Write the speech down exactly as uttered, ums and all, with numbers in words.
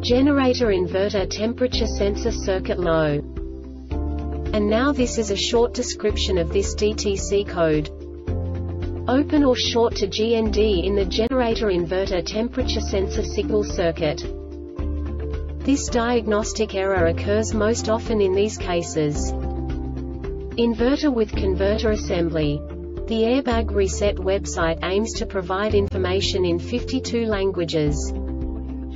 Generator Inverter Temperature Sensor Circuit low. And now this is a short description of this D T C code. Open or short to G N D in the Generator Inverter Temperature Sensor Signal Circuit. This diagnostic error occurs most often in these cases. Inverter with Converter Assembly. The Airbag Reset website aims to provide information in fifty-two languages.